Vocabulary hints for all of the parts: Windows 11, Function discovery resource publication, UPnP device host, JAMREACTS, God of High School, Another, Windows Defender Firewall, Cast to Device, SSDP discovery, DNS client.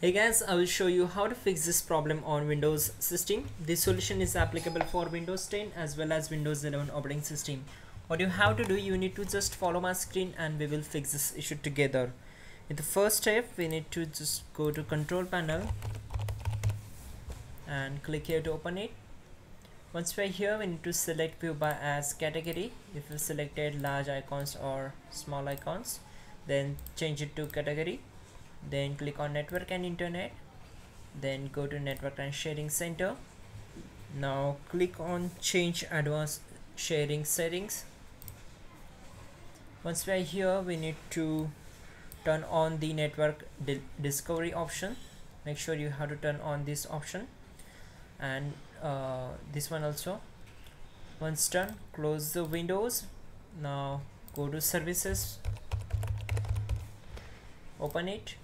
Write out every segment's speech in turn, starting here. Hey guys, I will show you how to fix this problem on Windows system. This solution is applicable for Windows 10 as well as Windows 11 operating system. What you have to do, you need to just follow my screen and we will fix this issue together. In the first step, we need to just go to control panel and click here to open it. Once we are here, we need to select view by as category. If you selected large icons or small icons, then change it to category. Then click on network and internet, then go to network and sharing center. Now click on change advanced sharing settings. Once we are here, we need to turn on the network discovery option. Make sure you have to turn on this option and this one also. Once done, close the windows. Now go to services, open it.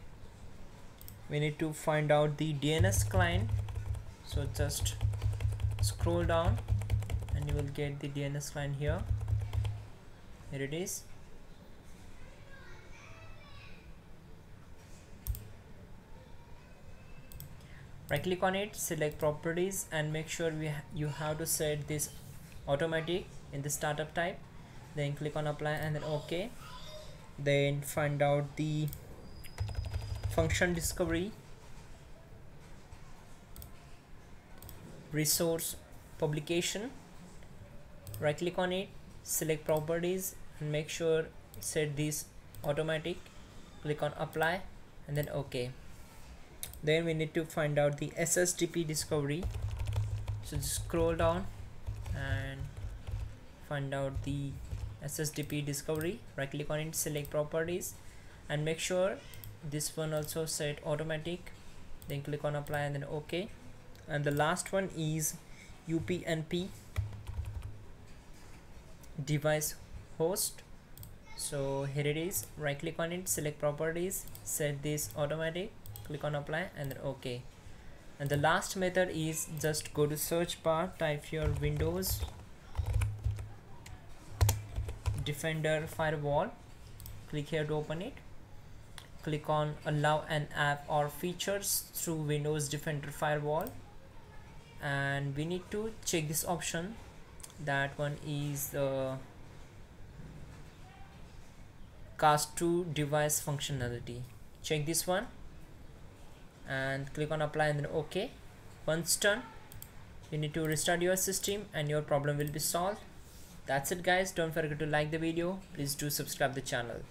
We need to find out the DNS client, so just scroll down and you will get the DNS client here. Here it is. Right click on it, select properties and make sure you have to set this automatic in the startup type. Then click on apply and then OK. Then find out the function discovery resource publication. Right click on it, select properties and make sure set this automatic. Click on apply and then OK. Then we need to find out the SSDP discovery, so just scroll down and find out the SSDP discovery. Right click on it, select properties and make sure this one also set automatic. Then click on apply and then OK. And the last one is UPnP device host, so here it is. Right click on it, select properties, set this automatic, click on apply and then OK. And the last method is just go to search bar, type your Windows Defender Firewall, click here to open it. Click on allow an app or features through Windows Defender Firewall, and we need to check this option. That one is the Cast to Device functionality. Check this one and click on apply and then OK. Once done, you need to restart your system and your problem will be solved. That's it guys, don't forget to like the video, please do subscribe the channel.